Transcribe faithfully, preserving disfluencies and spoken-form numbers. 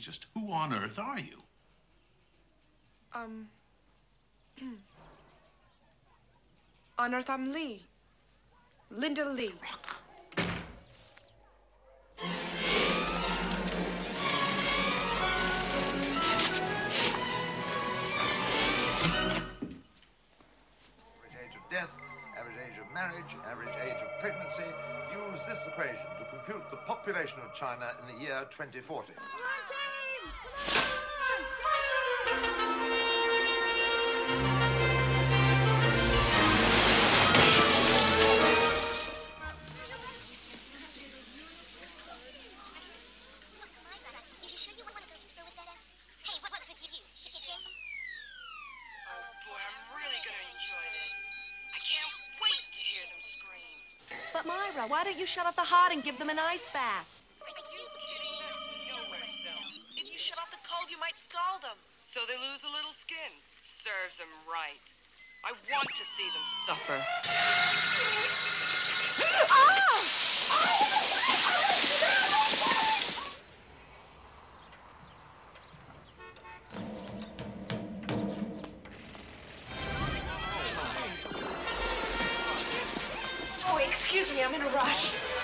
Just who on earth are you? Um. On earth, I'm Lee. Linda Lee. Average age of death, average age of marriage, average age of pregnancy. Use this equation to compute the population of China in the year twenty forty. Why don't you shut off the hot and give them an ice bath? Are you kidding me? No way, though. If you shut off the cold, you might scald them. So they lose a little skin. Serves them right. I want to see them suffer. Excuse me, I'm in a rush.